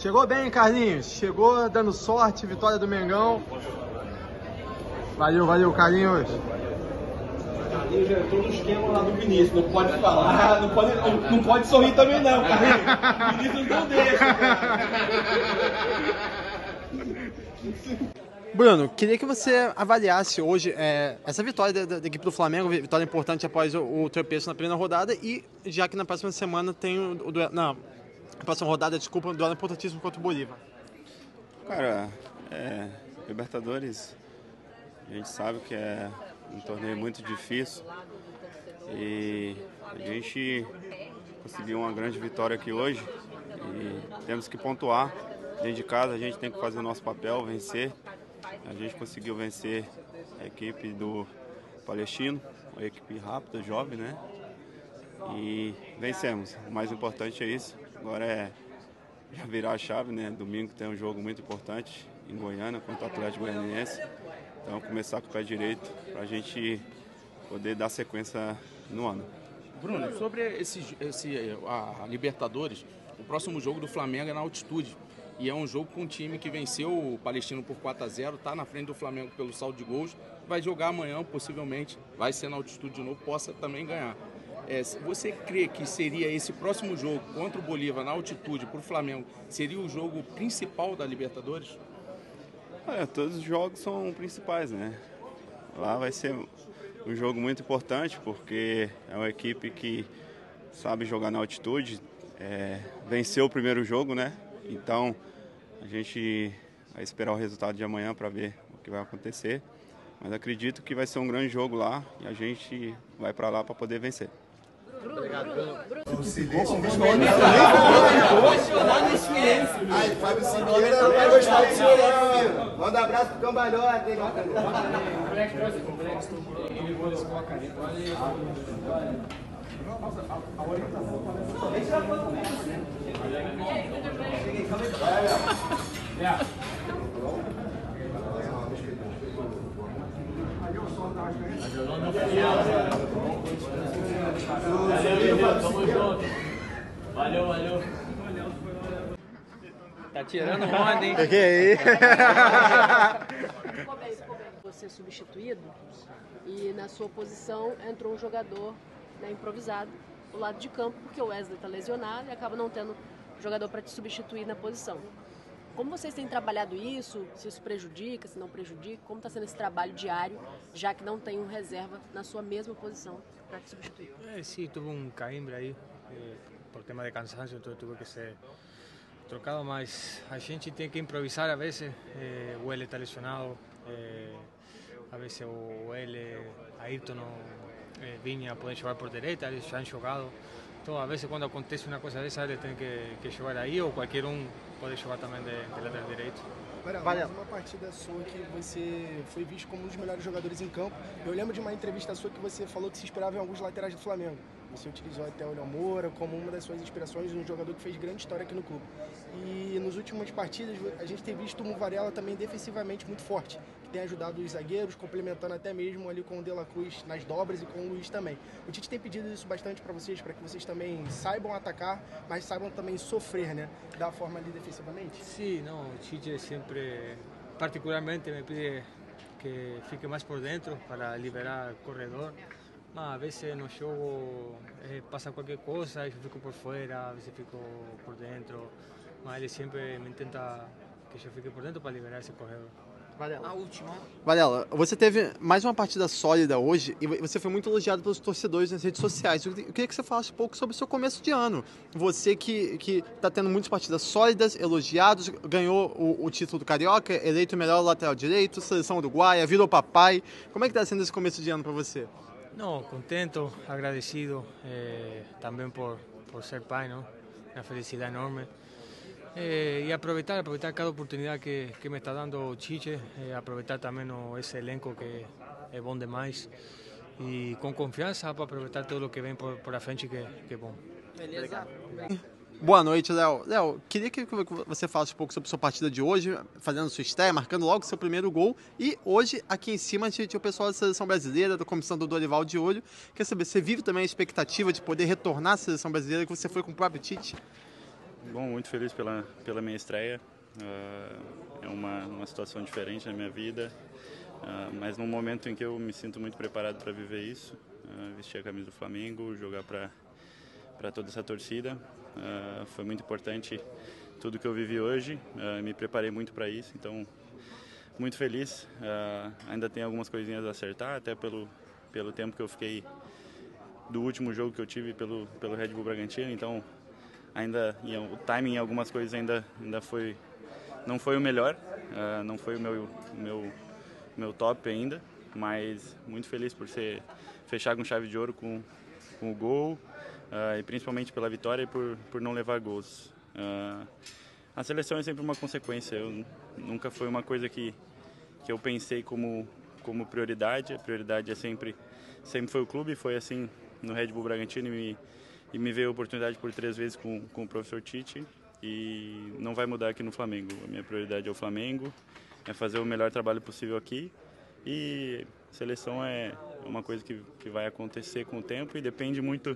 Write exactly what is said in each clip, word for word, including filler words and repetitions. Chegou bem, Carlinhos. Chegou dando sorte, vitória do Mengão. Valeu, valeu, Carlinhos. Carlinhos, é todo o esquema lá do Vinícius. Não pode falar, não pode, não, não pode sorrir também não, Carlinhos. O Vinícius não deixa. Bruno, queria que você avaliasse hoje é, essa vitória da, da equipe do Flamengo, vitória importante após o, o tropeço na primeira rodada, e já que na próxima semana tem o, o duelo, não, na próxima rodada, desculpa, o duelo importantíssimo contra o Bolívar. Cara, é, Libertadores, a gente sabe que é um torneio muito difícil e a gente conseguiu uma grande vitória aqui hoje e temos que pontuar. Dentro de casa a gente tem que fazer o nosso papel, vencer. A gente conseguiu vencer a equipe do Palestino, uma equipe rápida, jovem, né? E vencemos. O mais importante é isso. Agora é já virar a chave, né? Domingo tem um jogo muito importante em Goiânia contra o Atlético Goianiense. Então começar com o pé direito para a gente poder dar sequência no ano. Bruno, sobre esse, esse, a Libertadores, o próximo jogo do Flamengo é na altitude. E é um jogo com um time que venceu o Palestino por quatro a zero, está na frente do Flamengo pelo saldo de gols, vai jogar amanhã, possivelmente, vai ser na altitude de novo, possa também ganhar. É, você crê que seria esse próximo jogo contra o Bolívar na altitude para o Flamengo, seria o jogo principal da Libertadores? Olha, todos os jogos são principais, né? Lá vai ser um jogo muito importante, porque é uma equipe que sabe jogar na altitude, é, venceu o primeiro jogo, né? Então, a gente vai esperar o resultado de amanhã para ver o que vai acontecer. Mas acredito que vai ser um grande jogo lá e a gente vai para lá para poder vencer. Obrigado, Bruno. O silêncio dos melhores. Aí, Fábio Siqueira vai gostar do silêncio. Manda um abraço pro Cambalhota, hein? Ele trouxe com a caneta. A orientação parece. Valeu, valeu. Tá tirando onda, hein? Que aí? Você é substituído e na sua posição entrou um jogador, né, improvisado do lado de campo, porque o Wesley está lesionado e acaba não tendo jogador para te substituir na posição. Como vocês têm trabalhado isso? Se isso prejudica, se não prejudica? Como está sendo esse trabalho diário, já que não tem um reserva na sua mesma posição para te substituir? É, sim, tuve um caimbre aí, eh, por tema de cansaço, então tive que ser trocado, mas a gente tem que improvisar a vezes. Eh, o L está lesionado, eh, a vezes o L, Ayrton não... Vinha pode jogar por direita, eles já han jogado. Então, às vezes, quando acontece uma coisa dessa, eles têm que, que jogar aí, ou qualquer um pode jogar também de, de lateral direito. Varela, uma partida sua que você foi visto como um dos melhores jogadores em campo. Eu lembro de uma entrevista sua que você falou que se inspirava em alguns laterais do Flamengo. Você utilizou até o Léo Moura como uma das suas inspirações, um jogador que fez grande história aqui no clube. E nos últimas partidas a gente tem visto um Varela também defensivamente muito forte, que tem ajudado os zagueiros, complementando até mesmo ali com o De La Cruz nas dobras e com o Luiz também. O Tite tem pedido isso bastante para vocês, para que vocês também saibam atacar, mas saibam também sofrer, né? Da forma ali defensivamente. Sim, não, o Tite sempre, particularmente, me pede que fique mais por dentro para liberar o corredor. Mas às vezes no jogo eh, passa qualquer coisa, eu fico por fora, às vezes fico por dentro, mas ele sempre me tenta que eu fique por dentro para liberar esse corredor. Varela, a última. Varela, você teve mais uma partida sólida hoje e você foi muito elogiado pelos torcedores nas redes sociais. Eu queria que você falasse um pouco sobre o seu começo de ano. Você que que está tendo muitas partidas sólidas, elogiados, ganhou o, o título do Carioca, eleito o melhor lateral direito, seleção uruguaia, virou papai. Como é que está sendo esse começo de ano para você? No, contento, agradecido eh, también por, por ser pai, ¿no? Una felicidad enorme. Eh, y aprovechar, aprovechar cada oportunidad que, que me está dando Chiche, eh, aprovechar también oh, ese elenco que es bueno demais. Y con confianza para aprovechar todo lo que ven por, por la frente, que, que es bueno. Beleza. Boa noite, Léo. Léo, queria que você falasse um pouco sobre a sua partida de hoje, fazendo sua estreia, marcando logo seu primeiro gol. E hoje, aqui em cima, a gente tinha o pessoal da Seleção Brasileira, da comissão do Dorival de olho. Quer saber, você vive também a expectativa de poder retornar à Seleção Brasileira, que você foi com o próprio Tite? Bom, muito feliz pela, pela minha estreia. Uh, é uma, uma situação diferente na minha vida, uh, mas num momento em que eu me sinto muito preparado para viver isso, uh, vestir a camisa do Flamengo, jogar para para toda essa torcida. Uh, foi muito importante tudo que eu vivi hoje, uh, me preparei muito para isso, então muito feliz. Uh, ainda tem algumas coisinhas a acertar, até pelo, pelo tempo que eu fiquei do último jogo que eu tive pelo, pelo Red Bull Bragantino, então ainda o timing em algumas coisas ainda, ainda foi... Não foi o melhor, uh, não foi o meu, meu, meu top ainda, mas muito feliz por ser, fechar com chave de ouro com, com o gol, uh, e principalmente pela vitória e por, por não levar gols. Uh, a seleção é sempre uma consequência, eu, nunca foi uma coisa que, que eu pensei como, como prioridade, a prioridade é sempre, sempre foi o clube, foi assim no Red Bull Bragantino e me, e me veio a oportunidade por três vezes com, com o professor Tite. E não vai mudar aqui no Flamengo. A minha prioridade é o Flamengo, é fazer o melhor trabalho possível aqui. E seleção é uma coisa que, que vai acontecer com o tempo e depende muito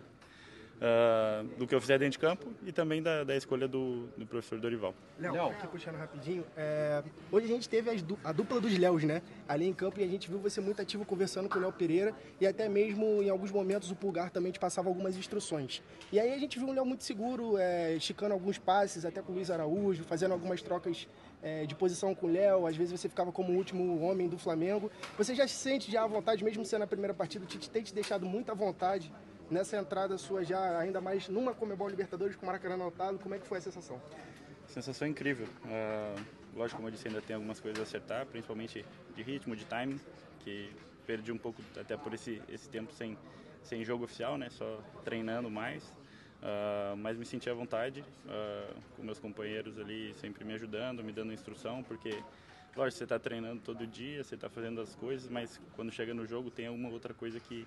uh, do que eu fizer dentro de campo e também da, da escolha do, do professor Dorival. Léo, aqui puxando rapidinho, é, hoje a gente teve as du a dupla dos Léos, né? Ali em campo, e a gente viu você muito ativo conversando com o Léo Pereira e até mesmo em alguns momentos o Pulgar também te passava algumas instruções. E aí a gente viu um Léo muito seguro, é, esticando alguns passes, até com o Luiz Araújo, fazendo algumas trocas é, de posição com o Léo, às vezes você ficava como o último homem do Flamengo. Você já se sente já à vontade, mesmo sendo a primeira partida, o Tite tem te deixado muito à vontade nessa entrada sua já, ainda mais numa Comebol Libertadores, com o Maracanã lotado. Como é que foi a sensação? Sensação incrível. Uh... Lógico, como eu disse, ainda tem algumas coisas a acertar, principalmente de ritmo, de timing, que perdi um pouco até por esse, esse tempo sem, sem jogo oficial, né? Só treinando mais, uh, mas me senti à vontade, uh, com meus companheiros ali sempre me ajudando, me dando instrução, porque, lógico, você está treinando todo dia, você está fazendo as coisas, mas quando chega no jogo tem alguma outra coisa que,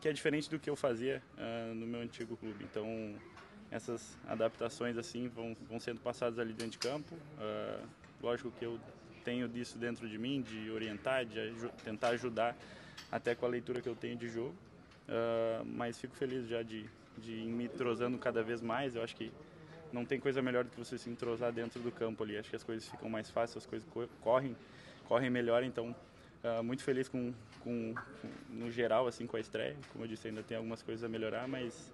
que é diferente do que eu fazia uh, no meu antigo clube, então essas adaptações assim vão, vão sendo passadas ali dentro de campo. Uh, Lógico que eu tenho disso dentro de mim, de orientar, de aj tentar ajudar até com a leitura que eu tenho de jogo. Uh, mas fico feliz já de, de ir me entrosando cada vez mais. Eu acho que não tem coisa melhor do que você se entrosar dentro do campo ali. Acho que as coisas ficam mais fáceis, as coisas co correm, correm melhor. Então, uh, muito feliz com, com, com, no geral, assim, com a estreia. Como eu disse, ainda tem algumas coisas a melhorar, mas,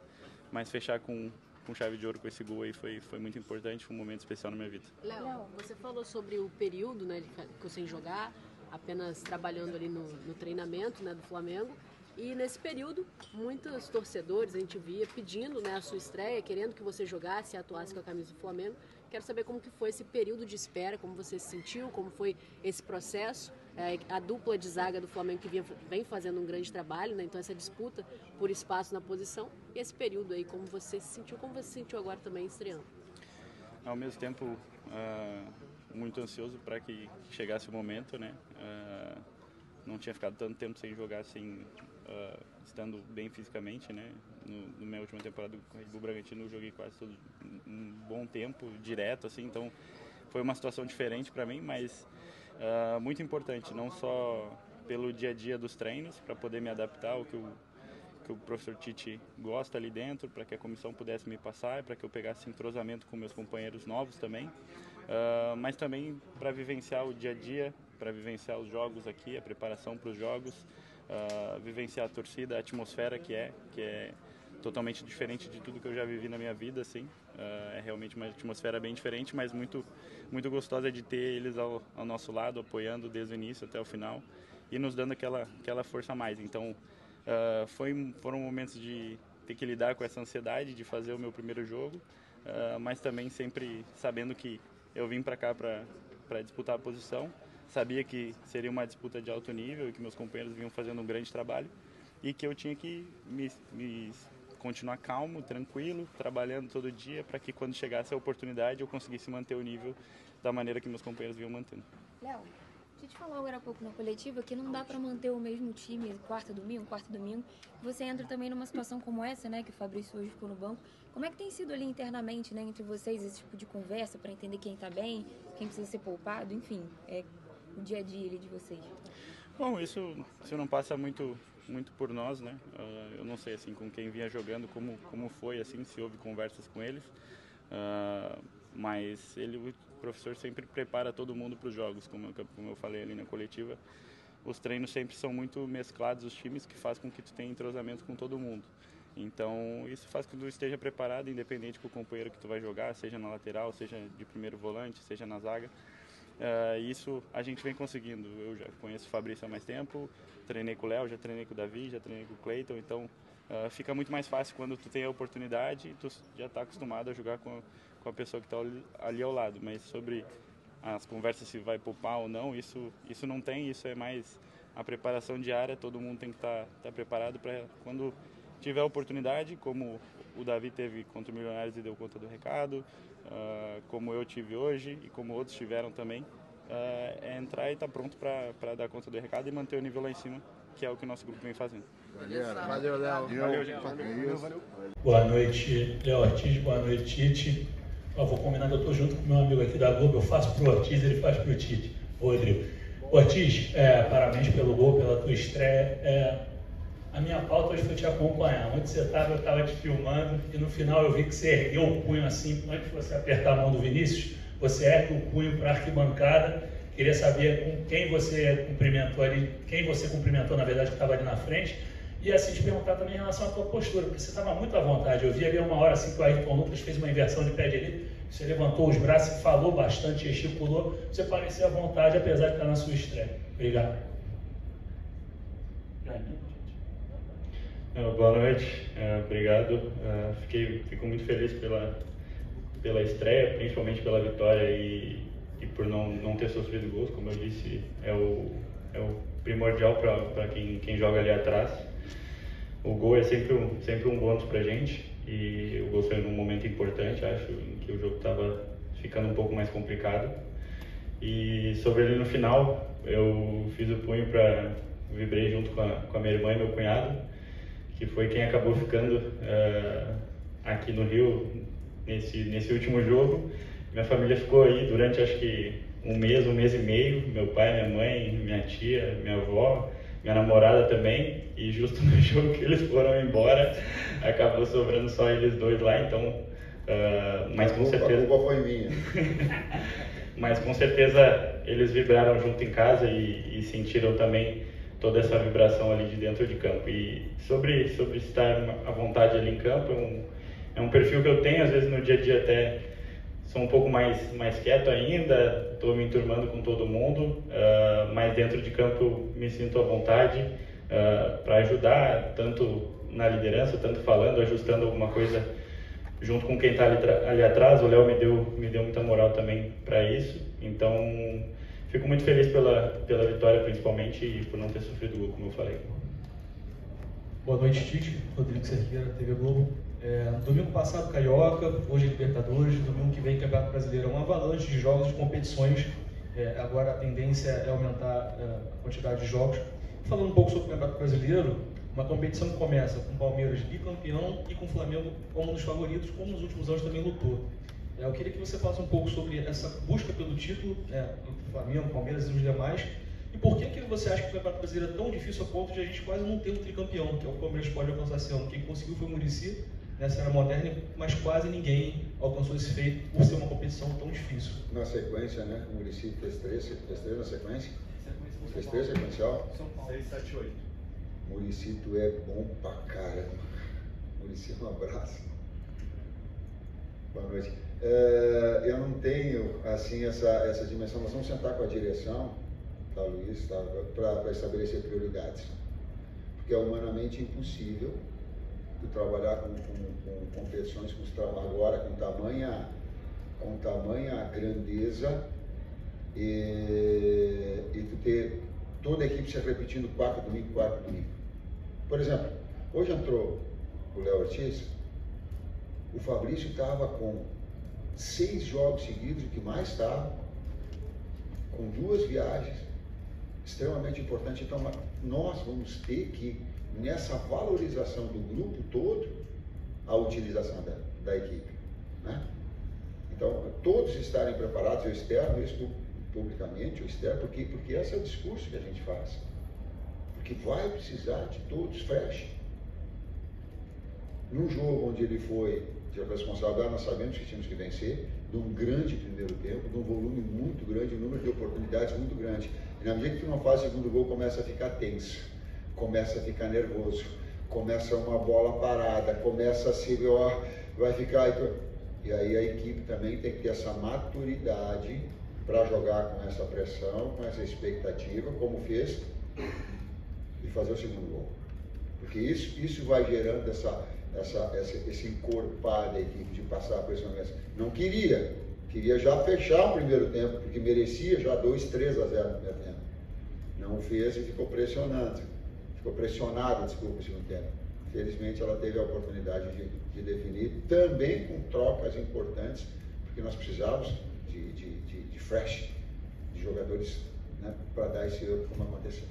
mas fechar com... com chave de ouro com esse gol aí foi, foi muito importante, foi um momento especial na minha vida. Léo, você falou sobre o período, né, que eu sem jogar, apenas trabalhando ali no, no treinamento, né, do Flamengo, e nesse período muitos torcedores a gente via pedindo, né, a sua estreia, querendo que você jogasse e atuasse com a camisa do Flamengo. Quero saber como que foi esse período de espera, como você se sentiu, como foi esse processo. É, a dupla de zaga do Flamengo que vinha, vem fazendo um grande trabalho, né? Então essa disputa por espaço na posição e esse período aí, como você se sentiu, como você se sentiu agora também estreando? Ao mesmo tempo, uh, muito ansioso para que chegasse o momento, né? Uh, não tinha ficado tanto tempo sem jogar, assim, uh, estando bem fisicamente, né? No, no minha última temporada com o Red Bull Bragantino eu joguei quase todo um bom tempo, direto, assim, então foi uma situação diferente para mim, mas Uh, muito importante, não só pelo dia a dia dos treinos, para poder me adaptar ao que o, que o professor Tite gosta ali dentro, para que a comissão pudesse me passar, para que eu pegasse entrosamento com meus companheiros novos também, uh, mas também para vivenciar o dia a dia, para vivenciar os jogos aqui, a preparação para os jogos, uh, vivenciar a torcida, a atmosfera que é, que é totalmente diferente de tudo que eu já vivi na minha vida, assim. Uh, é realmente uma atmosfera bem diferente, mas muito, muito gostosa de ter eles ao, ao nosso lado, apoiando desde o início até o final e nos dando aquela, aquela força a mais. Então, uh, foi, foram momentos de ter que lidar com essa ansiedade de fazer o meu primeiro jogo, uh, mas também sempre sabendo que eu vim para cá para disputar a posição, sabia que seria uma disputa de alto nível e que meus companheiros vinham fazendo um grande trabalho e que eu tinha que me... me continuar calmo, tranquilo, trabalhando todo dia para que quando chegasse a oportunidade eu conseguisse manter o nível da maneira que meus companheiros vinham mantendo. Léo, você te falou agora há pouco na coletiva que não dá para manter o mesmo time quarta domingo, quarta domingo. Você entra também numa situação como essa, né, que o Fabrício hoje ficou no banco. Como é que tem sido ali internamente, né, entre vocês esse tipo de conversa para entender quem está bem, quem precisa ser poupado, enfim, é o dia a dia ali de vocês? Bom, isso, isso não passa muito muito por nós, né? Uh, eu não sei assim com quem vinha jogando, como como foi assim, se houve conversas com eles. Uh, mas ele, o professor sempre prepara todo mundo para os jogos, como eu, como eu falei ali na coletiva. Os treinos sempre são muito mesclados, os times, que faz com que tu tenha entrosamento com todo mundo. Então, isso faz com que tu esteja preparado, independente com o companheiro que tu vai jogar, seja na lateral, seja de primeiro volante, seja na zaga. Uh, isso a gente vem conseguindo. Eu já conheço o Fabrício há mais tempo, treinei com o Léo, já treinei com o Davi, já treinei com o Cleiton, então uh, fica muito mais fácil quando tu tem a oportunidade e tu já está acostumado a jogar com, com a pessoa que está ali ao lado. Mas sobre as conversas se vai poupar ou não, isso, isso não tem, isso é mais a preparação diária, todo mundo tem que estar tá, tá preparado para quando tiver a oportunidade, como o Davi teve contra o Milionários e deu conta do recado, uh, como eu tive hoje e como outros tiveram também, uh, é entrar e estar tá pronto para dar conta do recado e manter o nível lá em cima, que é o que o nosso grupo vem fazendo. Valeu, valeu, Léo. Valeu, gente. Valeu, valeu. Boa noite, Léo Ortiz. Boa noite, Tite. Eu vou combinar que eu estou junto com meu amigo aqui da Globo, eu faço pro Ortiz, ele faz pro Tite. Rodrigo. Ortiz, é, parabéns pelo gol, pela tua estreia. É, A minha pauta hoje foi te acompanhar. Onde você estava, eu estava te filmando e no final eu vi que você ergueu o punho assim, antes de você apertar a mão do Vinicius, você ergue o punho para a arquibancada. Queria saber com quem você cumprimentou ali, quem você cumprimentou, na verdade, que estava ali na frente. E assim te perguntar também em relação à tua postura, porque você estava muito à vontade. Eu vi ali uma hora assim que o Ayrton Lucas fez uma inversão de pé direito, você levantou os braços, falou bastante, gesticulou. Você parecia à vontade, apesar de estar na sua estreia. Obrigado. Boa noite, uh, obrigado. Uh, fiquei, fico muito feliz pela, pela estreia, principalmente pela vitória e, e por não, não ter sofrido gols. Como eu disse, é o, é o primordial para quem, quem joga ali atrás. O gol é sempre um, sempre um bônus para a gente e o gol foi num momento importante, acho, em que o jogo estava ficando um pouco mais complicado. E sobre ele no final, eu fiz o punho para vibrei junto com a, com a minha irmã e meu cunhado, que foi quem acabou ficando uh, aqui no Rio nesse, nesse último jogo. Minha família ficou aí durante acho que um mês, um mês e meio, meu pai, minha mãe, minha tia, minha avó, minha namorada também, e justo no jogo que eles foram embora, acabou sobrando só eles dois lá, então, uh, mas com certeza... A culpa foi minha. Mas com certeza eles vibraram junto em casa e, e sentiram também toda essa vibração ali de dentro de campo. E sobre, sobre estar à vontade ali em campo, é um, é um perfil que eu tenho, às vezes no dia a dia até sou um pouco mais, mais quieto ainda, estou me enturmando com todo mundo, uh, mas dentro de campo me sinto à vontade uh, para ajudar, tanto na liderança, tanto falando, ajustando alguma coisa junto com quem está ali, ali atrás. O Léo me deu, me deu muita moral também para isso, então... Fico muito feliz pela, pela vitória, principalmente, e por não ter sofrido gol, como eu falei. Boa noite, Tite. Rodrigo Cerqueira, T V Globo. É, domingo passado, Carioca, hoje é Libertadores, domingo que vem, Campeonato Brasileiro. É um avalanche de jogos, de competições. É, agora a tendência é aumentar é, a quantidade de jogos. Falando um pouco sobre o Campeonato Brasileiro, uma competição que começa com o Palmeiras bicampeão e com o Flamengo como um dos favoritos, como nos últimos anos também lutou. Eu queria que você falasse um pouco sobre essa busca pelo título, é, entre Flamengo, Palmeiras e os demais, e por que, que você acha que o Campeonato Brasileiro é tão difícil a ponto de a gente quase não ter um tricampeão, que é o Palmeiras pode alcançar esse ano. Quem conseguiu foi o Muricy, nessa era moderna, mas quase ninguém alcançou esse feito por ser uma competição tão difícil. Na sequência, né? O Muricy fez três, fez três na sequência? Fez três sequencial? São Paulo. seis, sete, oito. Muricy, tu é bom pra caramba. Muricy, um abraço. Boa noite. Uh, eu não tenho assim essa, essa dimensão. Nós vamos sentar com a direção, tá, Luiz, tá, para estabelecer prioridades, porque é humanamente impossível tu trabalhar com, com, com competições com, agora com tamanha, com tamanha grandeza e, e tu ter toda a equipe se repetindo quarta domingo, quarta domingo. Por exemplo, hoje entrou o Léo Ortiz, o Fabrício estava com seis jogos seguidos, o que mais está, com duas viagens, extremamente importante. Então, nós vamos ter que, nessa valorização do grupo todo, a utilização da, da equipe, né? Então, todos estarem preparados, eu externo isso publicamente, eu externo, porque, porque esse é o discurso que a gente faz, porque vai precisar de todos fresh. Num jogo onde ele foi já foi responsável, agora nós sabemos que tínhamos que vencer, de um grande primeiro tempo, de um volume muito grande, um número de oportunidades muito grande. E na medida que tu não faz o segundo gol, começa a ficar tenso, começa a ficar nervoso, começa uma bola parada, começa a se, ó, vai ficar... E aí a equipe também tem que ter essa maturidade para jogar com essa pressão, com essa expectativa, como fez, e fazer o segundo gol. Porque isso, isso vai gerando essa, essa, essa, esse encorpar da equipe de passar por esse momento. Não queria, queria já fechar o primeiro tempo, porque merecia já dois, três a zero no primeiro tempo. Não fez e ficou pressionado, ficou pressionada, desculpa, no segundo tempo. Felizmente ela teve a oportunidade de, de definir, também com trocas importantes, porque nós precisávamos de, de, de, de fresh, de jogadores, né, para dar esse outro como aconteceu.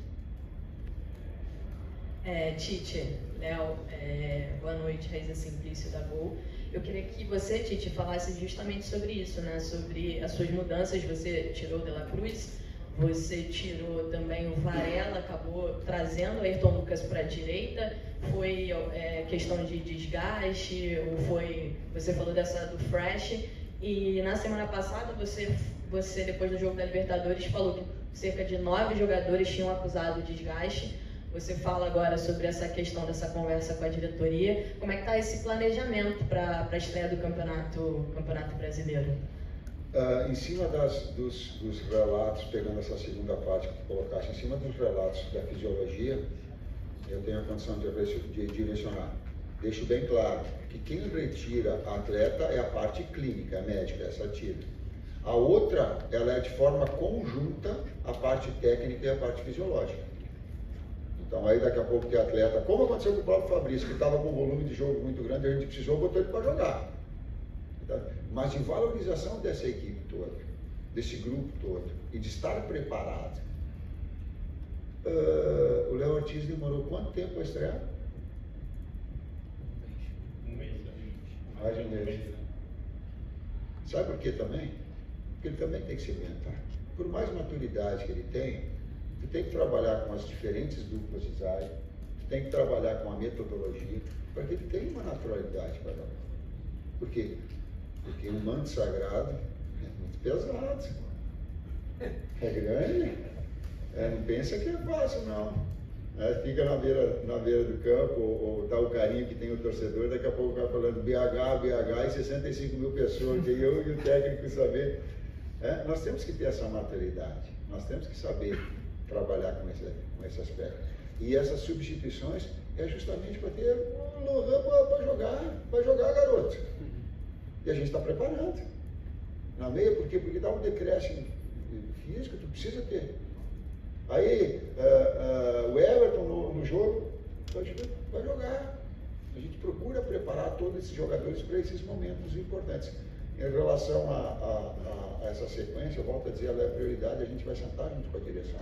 É, Tite, Léo, é, boa noite, Raíssa Simplício da Gol. Eu queria que você, Tite, falasse justamente sobre isso, né? Sobre as suas mudanças. Você tirou o De La Cruz, você tirou também o Varela, acabou trazendo o Ayrton Lucas para a direita. Foi é, questão de desgaste, ou foi, você falou dessa do fresh. E na semana passada, você, você depois do jogo da Libertadores, falou que cerca de nove jogadores tinham acusado de desgaste. Você fala agora sobre essa questão dessa conversa com a diretoria. Como é que está esse planejamento para a estreia do Campeonato, campeonato Brasileiro? Uh, em cima das, dos, dos relatos, pegando essa segunda parte que tu colocaste, em cima dos relatos da fisiologia, eu tenho a condição de, de direcionar. Deixo bem claro que quem retira a atleta é a parte clínica, a médica, essa tira. A outra, ela é de forma conjunta a parte técnica e a parte fisiológica. Então aí daqui a pouco tem atleta, como aconteceu com o próprio Fabrício, que estava com um volume de jogo muito grande, a gente precisou botar ele para jogar. Mas de valorização dessa equipe toda, desse grupo todo, e de estar preparado. Uh, o Léo Ortiz demorou quanto tempo para estrear? Um mês. Mais um mês. Sabe por quê também? Porque ele também tem que se inventar. Por mais maturidade que ele tem, tu tem que trabalhar com as diferentes duplas de design, tu tem que trabalhar com a metodologia, para que ele tenha uma naturalidade para nós. Por quê? Porque o manto sagrado é muito pesado, é grande, é, não pensa que é fácil, não. É, fica na beira, na beira do campo, ou, ou tá o carinho que tem o torcedor, daqui a pouco o cara falando B H, B H e sessenta e cinco mil pessoas, e eu e o técnico saber. É, nós temos que ter essa maturidade, nós temos que saber trabalhar com esse, com esse aspecto. E essas substituições é justamente para ter o Lohan para jogar, para jogar garoto. E a gente está preparando. Na meia, por quê? Porque dá um decréscimo físico, tu precisa ter. Aí, uh, uh, o Everton no, no jogo vai jogar. A gente procura preparar todos esses jogadores para esses momentos importantes. Em relação a, a, a, a essa sequência, eu volto a dizer, ela é a prioridade, a gente vai sentar junto com a direção.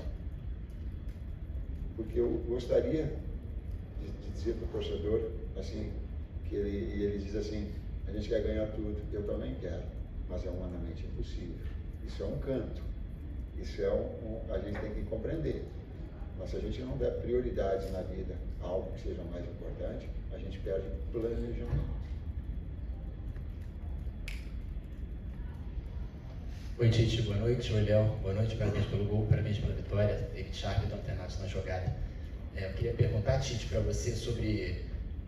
Porque eu gostaria de, de dizer para o torcedor, assim, que ele, ele diz assim, a gente quer ganhar tudo, eu também quero, mas é humanamente impossível. Isso é um canto, isso é um, um, a gente tem que compreender. Mas se a gente não der prioridades na vida, algo que seja mais importante, a gente perde planejamento. Oi, Tite, boa noite. Oi, Léo, boa noite, parabéns pelo gol, parabéns pela vitória. David Sharp, do Antenato na jogada. É, eu queria perguntar, Tite, para você sobre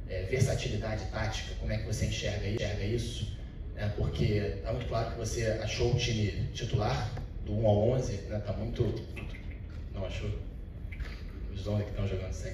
é, versatilidade tática, como é que você enxerga, enxerga isso? É, porque tá muito claro que você achou o time titular, do um ao onze, né? Tá muito... Não achou? Os onze que estão jogando sem.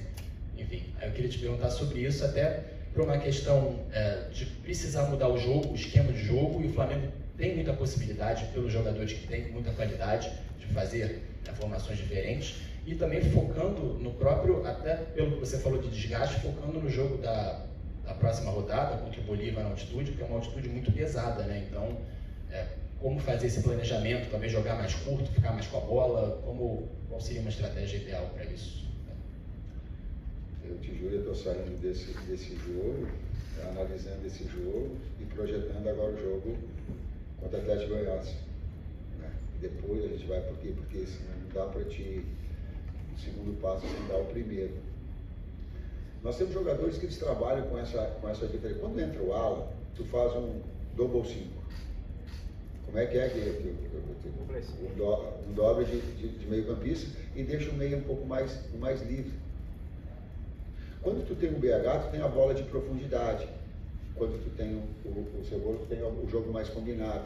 Enfim, eu queria te perguntar sobre isso, até por uma questão é, de precisar mudar o jogo, o esquema de jogo, e o Flamengo tem muita possibilidade, pelos jogadores que têm muita qualidade, de fazer né, formações diferentes, e também focando no próprio, até pelo que você falou de desgaste, focando no jogo da, da próxima rodada contra o Bolívar na altitude, que é uma altitude muito pesada, né? Então, é, como fazer esse planejamento, talvez jogar mais curto, ficar mais com a bola, como, qual seria uma estratégia ideal para isso? Eu te juro, eu estou saindo desse, desse jogo, analisando esse jogo e projetando agora o jogo contra o Atlético Goianiense. Né? Depois a gente vai por quê? Porque não dá para te o segundo passo sem dar o primeiro. Nós temos jogadores que eles trabalham com essa, com essa diferença. Quando entra o ala, tu faz um double cinco. Como é que é que eu, que eu, que eu, que eu um, do, um dobre de, de, de meio campista e deixa o meio um pouco mais, mais livre. Quando tu tem o B H, tu tem a bola de profundidade. Quando tu tem o, o, o Cebola, tu tem o jogo mais combinado.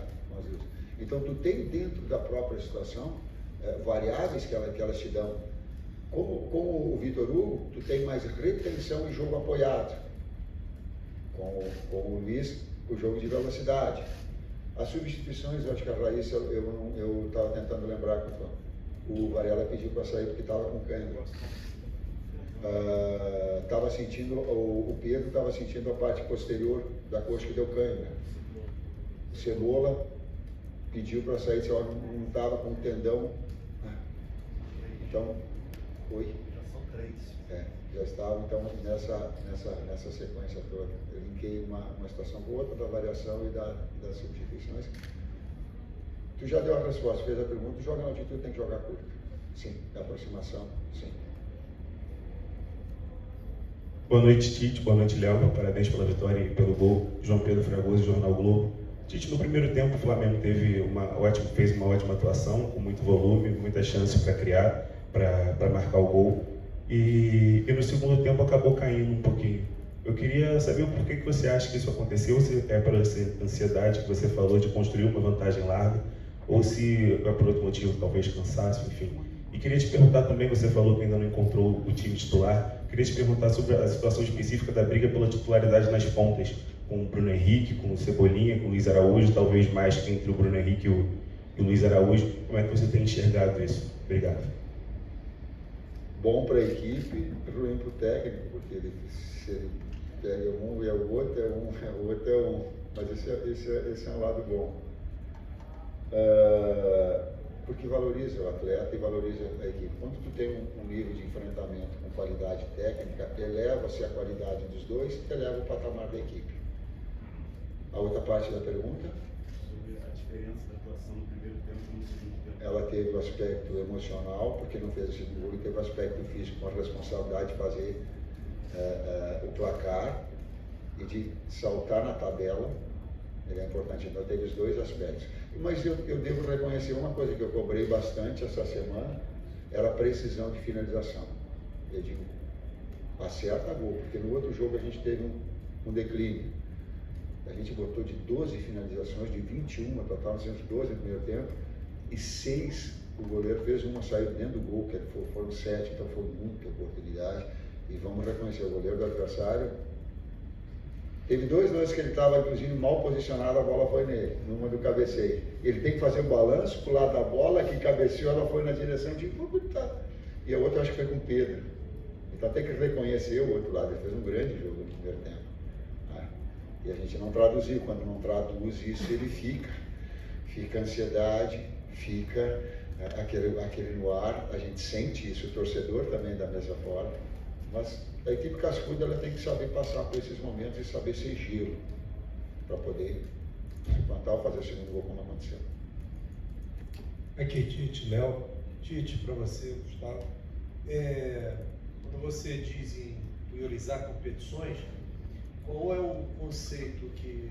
Então tu tem dentro da própria situação é, variáveis que, ela, que elas te dão. Como, como o Vitor Hugo, tu tem mais retenção e jogo apoiado. Com, com o Luiz, o jogo de velocidade. As substituições, eu acho que a Raíssa, eu estava tentando lembrar que o Varela pediu para sair porque estava com cãibra. Estava uh, sentindo, o, o Pedro estava sentindo a parte posterior da coxa que deu cãibra. O Cebola pediu para sair, se ela não estava com o tendão. Então, oi. Já são três. É, já estava então nessa, nessa, nessa sequência toda. Eu linkei uma, uma situação com outra, da variação e da, das substituições. Tu já deu a resposta, fez a pergunta, joga na altitude, tem que jogar curto. Sim, da aproximação, sim. Boa noite, Tite. Boa noite, Léo. Parabéns pela vitória e pelo gol. João Pedro Fragoso, Jornal Globo. Tite, no primeiro tempo, o Flamengo teve uma ótima, fez uma ótima atuação, com muito volume, muitas chances para criar, para marcar o gol. E, e no segundo tempo acabou caindo um pouquinho. Eu queria saber o porquê que você acha que isso aconteceu, se é pela ansiedade que você falou de construir uma vantagem larga, ou se é por outro motivo, talvez cansaço, enfim. E queria te perguntar também, você falou que ainda não encontrou o time titular, queria te perguntar sobre a situação específica da briga pela titularidade nas pontas, com o Bruno Henrique, com o Cebolinha, com o Luiz Araújo, talvez mais que entre o Bruno Henrique e o, e o Luiz Araújo. Como é que você tem enxergado isso? Obrigado. Bom para a equipe, ruim para o técnico, porque ele, se ele pega um e é o outro, é um, é o outro é um. Mas esse, esse, esse é um lado bom. Uh, porque valoriza o atleta e valoriza a equipe. Quando tu tem um, um nível de enfrentamento com qualidade técnica, eleva-se a qualidade dos dois, eleva o patamar da equipe. A outra parte da pergunta? Sobre a diferença da atuação no primeiro tempo e no segundo. Ela teve o aspecto emocional, porque não fez o segundo gol, e teve o aspecto físico, com a responsabilidade de fazer uh, uh, o placar e de saltar na tabela. Ele é importante, então teve os dois aspectos. Mas eu, eu devo reconhecer uma coisa que eu cobrei bastante essa semana, era a precisão de finalização. Eu digo, acerta gol, porque no outro jogo a gente teve um, um declínio. A gente botou de doze finalizações, de vinte e uma, total, nós tínhamos doze no primeiro tempo, e seis, o goleiro fez uma, saiu dentro do gol, que foram sete, então foi muita oportunidade, e vamos reconhecer o goleiro do adversário. Teve dois lances que ele estava, inclusive, mal posicionado, a bola foi nele, numa do cabeceio. Ele tem que fazer um balanço pro lado da bola, que cabeceou, ela foi na direção de... E a outra, acho que foi com o Pedro. Então tem que reconhecer o outro lado, ele fez um grande jogo no primeiro tempo. Né? E a gente não traduziu, quando não traduz isso, ele fica. Fica ansiedade, fica aquele, aquele no ar, a gente sente isso, o torcedor também da mesma forma, mas a equipe cascuda ela tem que saber passar por esses momentos e saber ser giro, para poder se plantar ou fazer o segundo gol como aconteceu. Aqui, Tite, Léo, Tite, para você, Gustavo, é, quando você diz em priorizar competições, qual é o conceito que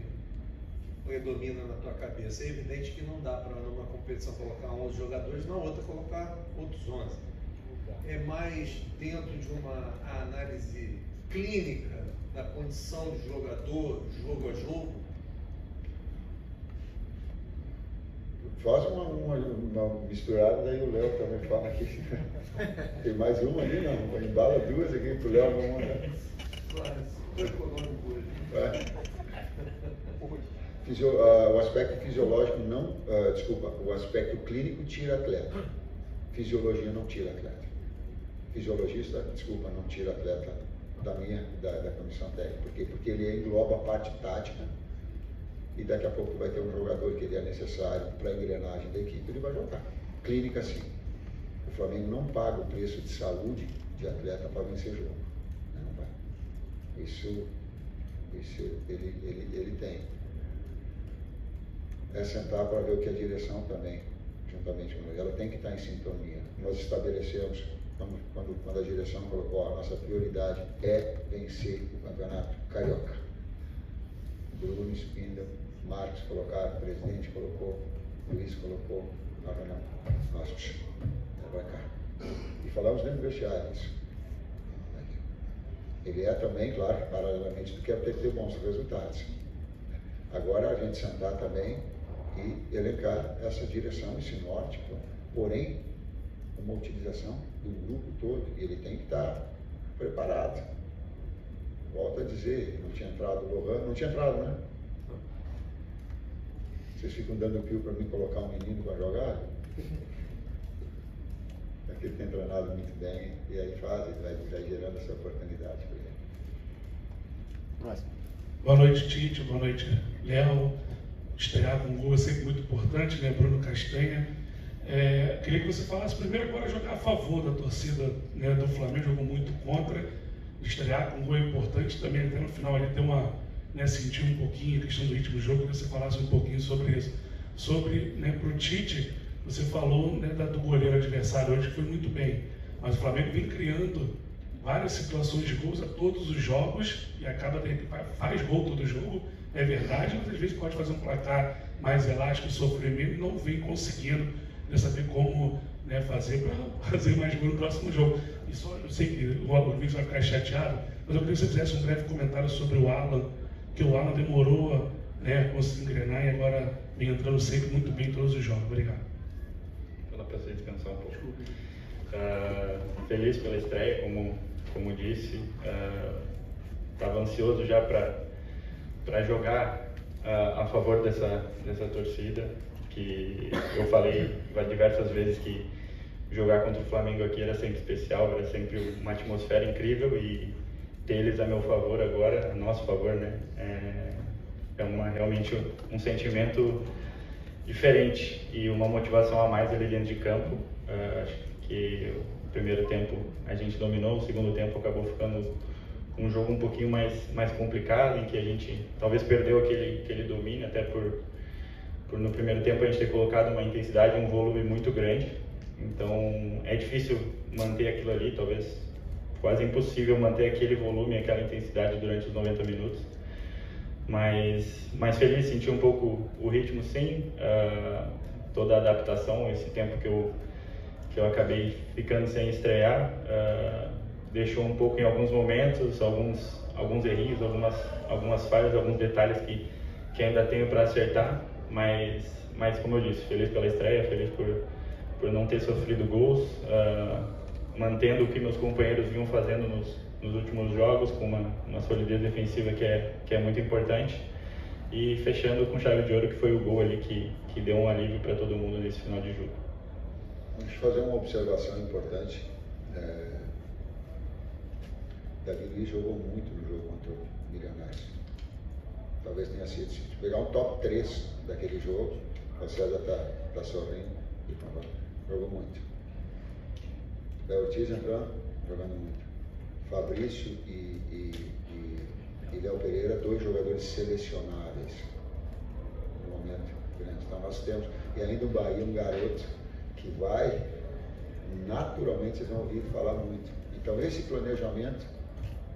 predomina na tua cabeça? É evidente que não dá para numa competição colocar onze jogadores, na outra colocar outros onze. É mais dentro de uma análise clínica da condição do jogador, jogo a jogo? Faz uma, uma, uma misturada, daí o Léo também fala aqui. Tem mais uma ali, não? Embala duas aqui pro Léo, vamos lá. Claro, super econômico hoje. Fisio, uh, o aspecto fisiológico não, uh, desculpa, o aspecto clínico tira atleta, fisiologia não tira atleta, fisiologista, desculpa, não tira atleta da minha, da, da comissão técnica, por quê? Porque ele engloba a parte tática e daqui a pouco vai ter um jogador que ele é necessário para a engrenagem da equipe, ele vai jogar. Clínica sim, o Flamengo não paga o preço de saúde de atleta para vencer jogo, né? Não vai. Isso, isso ele, ele, ele tem. É sentar para ver o que a direção também, juntamente com ela, tem que estar em sintonia. Nós estabelecemos, quando, quando, quando a direção colocou, a nossa prioridade é vencer o campeonato Carioca. Bruno, Spindel, Marcos colocaram, o presidente colocou, Luiz colocou, não, não, não, nós, vai cá. E falamos dentro do vestiário isso. Ele é também, claro, paralelamente, porque tem que ter bons resultados. Agora a gente sentar também e elencar essa direção, esse norte, porém, uma utilização do grupo todo, ele tem que estar preparado. Volto a dizer, não tinha entrado o Lohan, não tinha entrado, né? Vocês ficam dando pio para mim colocar um menino para jogar? Porque ele tem treinado muito bem e aí faz, e vai, vai gerando essa oportunidade para ele. Próximo. Boa noite, Tite, boa noite, Léo. Estrear com um gol é sempre muito importante, né? Bruno Castanha. É, queria que você falasse primeiro agora jogar a favor da torcida, né, do Flamengo, jogou muito contra. Estrear com um gol é importante também, até no final ali ter uma, né, sentir um pouquinho a questão do ritmo do jogo, que você falasse um pouquinho sobre isso. Sobre, né, pro Tite, você falou, né, do goleiro adversário hoje, que foi muito bem, mas o Flamengo vem criando várias situações de gols a todos os jogos e acaba, faz gol todo jogo, é verdade, mas às vezes pode fazer um placar mais elástico, sofrer menos, e não vem conseguindo, né, saber como, né, fazer para fazer mais gol no próximo jogo. E só, eu sei que o Luiz vai ficar chateado, mas eu queria que você fizesse um breve comentário sobre o Alan, que o Alan demorou, né, a conseguir engrenar e agora vem entrando sempre muito bem em todos os jogos. Obrigado. Pensei descansar um pouco. Uh, feliz pela estreia, como, como disse. Estava uh, ansioso já para jogar uh, a favor dessa, dessa torcida, que eu falei diversas vezes que jogar contra o Flamengo aqui era sempre especial, era sempre uma atmosfera incrível, e ter eles a meu favor agora, a nosso favor, né? É, é uma, realmente um sentimento diferente e uma motivação a mais ali dentro de campo. Uh, acho que o primeiro tempo a gente dominou, o segundo tempo acabou ficando um jogo um pouquinho mais, mais complicado, em que a gente talvez perdeu aquele, aquele domínio, até por, por no primeiro tempo a gente ter colocado uma intensidade, um volume muito grande, então é difícil manter aquilo ali, talvez quase impossível manter aquele volume, aquela intensidade durante os noventa minutos. Mas, mas feliz, senti um pouco o ritmo, sim, uh, toda a adaptação, esse tempo que eu, que eu acabei ficando sem estrear, uh, deixou um pouco em alguns momentos, alguns, alguns errinhos, algumas, algumas falhas, alguns detalhes que, que ainda tenho para acertar, mas, mas como eu disse, feliz pela estreia, feliz por, por não ter sofrido gols, uh, mantendo o que meus companheiros vinham fazendo nos nos últimos jogos, com uma, uma solidez defensiva que é, que é muito importante, e fechando com chave de ouro, que foi o gol ali que, que deu um alívio para todo mundo nesse final de jogo. Vamos fazer uma observação importante. É... Davi Luiz jogou muito no jogo contra o Milionários. Talvez tenha sido, se pegar um top três daquele jogo, a César está tá sorrindo, jogou muito. Léo Ortiz entrando, jogando muito. Fabrício e, e, e, e Léo Pereira, dois jogadores selecionáveis no momento grande. Então nós temos, e além do Bahia, um garoto que vai, naturalmente vocês vão ouvir falar muito. Então esse planejamento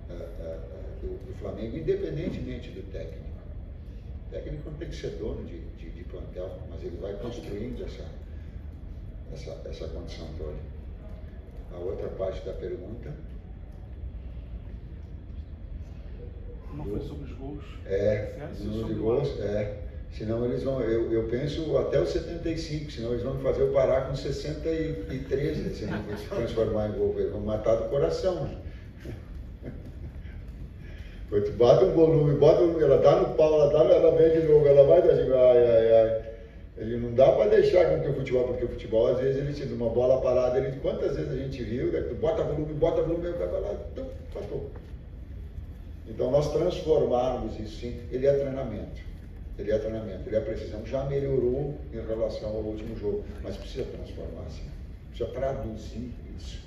uh, uh, do, do Flamengo, independentemente do técnico, o técnico não tem que ser dono de, de, de plantel, mas ele vai construindo essa, essa, essa condição toda. A outra parte da pergunta... Não foi sobre os gols. É, sobre gols, é. Senão eles vão, eu, eu penso até os setenta e cinco, senão eles vão me fazer eu parar com sessenta e três, né, se não transformar em gol, eles vão matar do coração, né? Bota um volume, bota um, ela dá no pau, ela, dá, ela vem de novo, ela vai dar de ai, ai, ai. Ele não dá para deixar com que o futebol, porque o futebol às vezes ele tira uma bola parada, ele, quantas vezes a gente viu, bota volume, bota volume, vai lá, patou. Então, nós transformarmos isso, sim, ele é treinamento, ele é treinamento, ele é precisão, já melhorou em relação ao último jogo, mas precisa transformar, sim, precisa traduzir isso.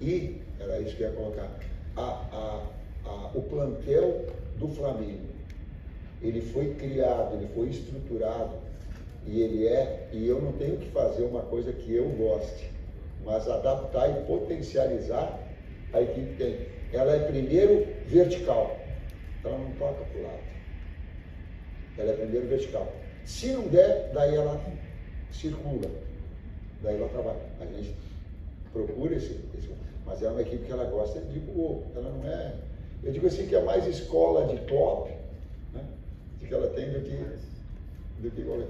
E, era isso que eu ia colocar, a, a, a, o plantel do Flamengo, ele foi criado, ele foi estruturado, e ele é, e eu não tenho que fazer uma coisa que eu goste, mas adaptar e potencializar a equipe tem. Ela é primeiro vertical, então ela não toca para o lado. Ela é primeiro vertical. Se não der, daí ela circula. Daí ela trabalha. A gente procura esse... esse mas é uma equipe que ela gosta de gol. Ela não é... Eu digo assim que é mais escola de Klopp, né? De que ela tem do que... Do que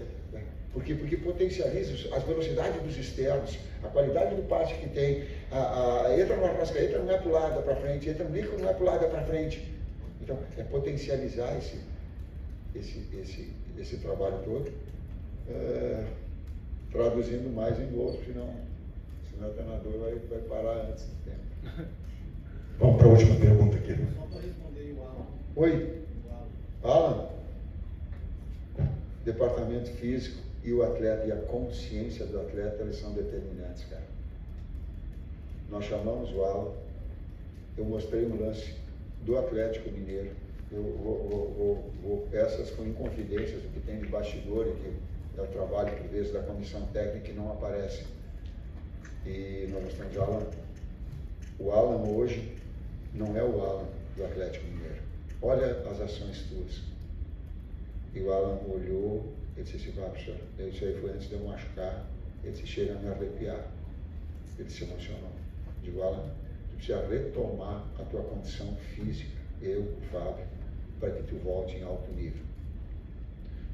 porque, porque potencializa as velocidades dos externos, a qualidade do passe que tem. A, a, entra no Arrascaeta, não é para o lado, é para frente. Entra no Nico, não é para o lado, é para frente. Então, é potencializar esse... Esse, esse, esse trabalho todo, é, traduzindo mais em gol, senão, senão o treinador vai, vai parar antes do tempo. Vamos para a última pergunta aqui. Só para responder o Alan. Oi? O Alan. Alan, departamento físico e o atleta e a consciência do atleta, eles são determinantes, cara. Nós chamamos o Alan, eu mostrei um lance do Atlético Mineiro. Eu vou, vou, vou, vou peças com inconfidências, o que tem de bastidor, que é o trabalho, por vezes, da comissão técnica que não aparece. E nós estamos de Alan. O Alan hoje não é o Alan do Atlético Mineiro. Olha as ações tuas. E o Alan olhou e disse assim, ah, professor, isso aí foi antes de eu machucar, ele disse, chega a me arrepiar. Ele se emocionou. Digo, Alan, tu precisa retomar a tua condição física, eu, o Fábio, para que tu volte em alto nível.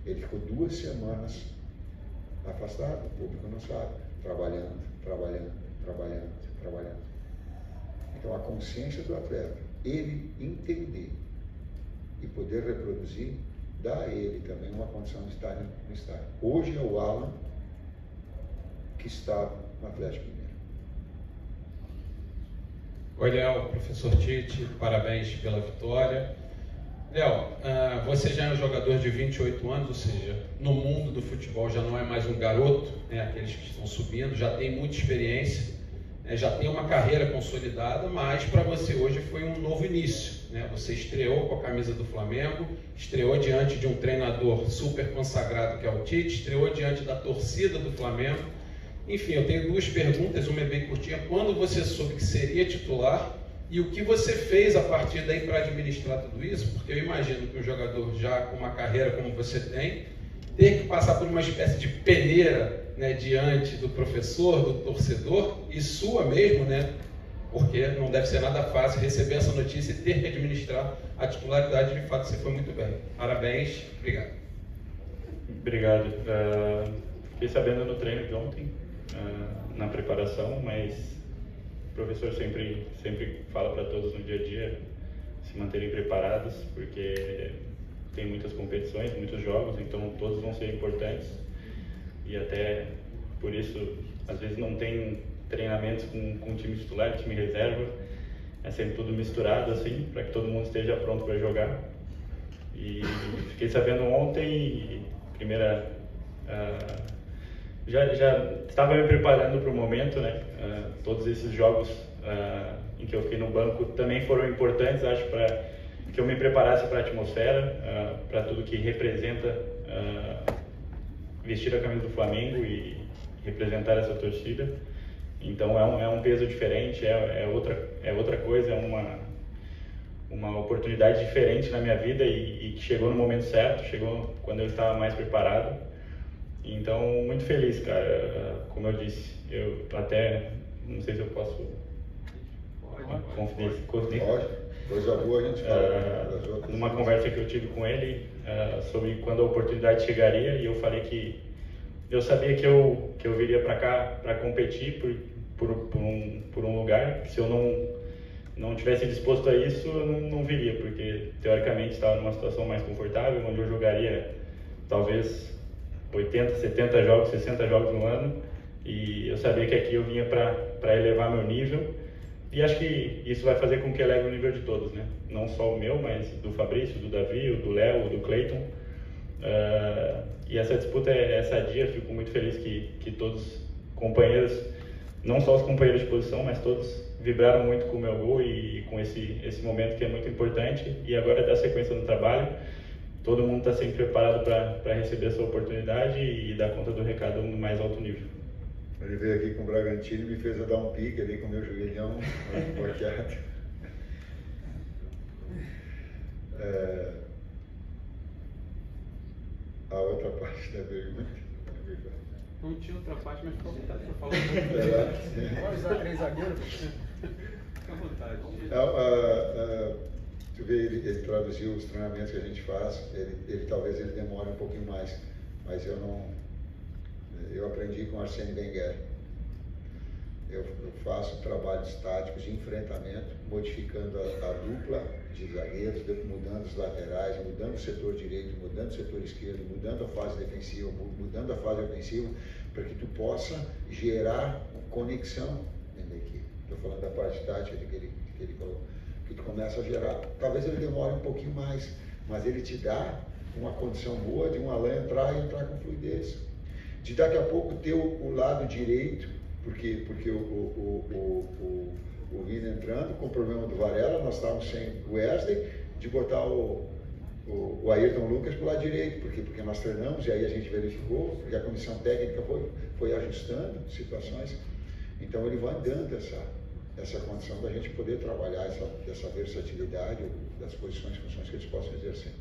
Ele ficou duas semanas afastado, o público não sabe, trabalhando, trabalhando, trabalhando, trabalhando. Então, a consciência do atleta, ele entender e poder reproduzir, dá a ele também uma condição de estar no estádio. Hoje é o Alan que está no Atlético Mineiro. Oi, Léo, professor Tite, parabéns pela vitória. Léo, você já é um jogador de vinte e oito anos, ou seja, no mundo do futebol já não é mais um garoto, né, aqueles que estão subindo, já tem muita experiência, né, já tem uma carreira consolidada, mas para você hoje foi um novo início, né? Você estreou com a camisa do Flamengo, estreou diante de um treinador super consagrado que é o Tite, estreou diante da torcida do Flamengo. Enfim, eu tenho duas perguntas, uma é bem curtinha. Quando você soube que seria titular? E o que você fez a partir daí para administrar tudo isso? Porque eu imagino que um jogador já com uma carreira como você tem, ter que passar por uma espécie de peneira, né, diante do professor, do torcedor, e sua mesmo, né? Porque não deve ser nada fácil receber essa notícia e ter que administrar a titularidade. De fato, você foi muito bem. Parabéns. Obrigado. Obrigado. Uh, fiquei sabendo no treino de ontem, uh, na preparação, mas... O professor sempre, sempre fala para todos no dia a dia se manterem preparados, porque tem muitas competições, muitos jogos, então todos vão ser importantes. E até por isso, às vezes não tem treinamentos com, com time titular, time reserva, é sempre tudo misturado assim, para que todo mundo esteja pronto para jogar. E fiquei sabendo ontem, primeira... Uh, Já, já estava me preparando para o momento, né? Uh, todos esses jogos uh, em que eu fiquei no banco também foram importantes, acho, para que eu me preparasse para a atmosfera, uh, para tudo que representa uh, vestir a camisa do Flamengo e representar essa torcida. Então é um, é um peso diferente, é, é, outra, é outra coisa, é uma, uma oportunidade diferente na minha vida e que chegou no momento certo, chegou quando eu estava mais preparado. Então, muito feliz, cara. Como eu disse, eu até não sei se eu posso confidenciar. Pode, coisa boa a gente fala. Uh, numa conversa que eu tive com ele uh, sobre quando a oportunidade chegaria, e eu falei que eu sabia que eu que eu viria para cá para competir por por por um por um lugar. Que se eu não não tivesse disposto a isso, eu não, não viria, porque teoricamente estava numa situação mais confortável, onde eu jogaria talvez oitenta, setenta jogos, sessenta jogos no ano, e eu sabia que aqui eu vinha para elevar meu nível, e acho que isso vai fazer com que eleve o nível de todos, né? Não só o meu, mas do Fabrício, do Davi, do Léo, do Cleiton, uh, e essa disputa é, é sadia. Fico muito feliz que, que todos companheiros, não só os companheiros de posição, mas todos vibraram muito com o meu gol e, e com esse, esse momento que é muito importante, e agora é dar sequência no trabalho. Todo mundo está sempre preparado para receber essa oportunidade e, e dar conta do recado no mais alto nível. Ele veio aqui com o Bragantino e me fez eu dar um pique ali com o meu joelhão corteado. É, a outra parte da pergunta. Não tinha outra parte, mas ficou à vontade para falar. Pode usar três zagueiros? Fica à vontade. Não, uh, uh, tu vê, ele, ele traduziu os treinamentos que a gente faz, ele, ele talvez ele demore um pouquinho mais, mas eu não. Eu aprendi com Arsène Wenger. Eu, eu faço trabalhos táticos de enfrentamento, modificando a, a dupla de zagueiros, mudando os laterais, mudando o setor direito, mudando o setor esquerdo, mudando a fase defensiva, mudando a fase ofensiva, para que tu possa gerar conexão dentro da equipe. Estou falando da parte tática que ele, que ele colocou, que tu começa a gerar. Talvez ele demore um pouquinho mais, mas ele te dá uma condição boa de um Alain entrar e entrar com fluidez. De daqui a pouco ter o, o lado direito, Porque, porque o, o, o, o, o Vini entrando com o problema do Varela, nós estávamos sem o Wesley, de botar o, o, o Ayrton Lucas para o lado direito, porque, porque nós treinamos e aí a gente verificou, porque a comissão técnica foi, foi ajustando situações. Então ele vai dando essa, essa condição da gente poder trabalhar essa, essa versatilidade das posições e funções que eles possam exercer.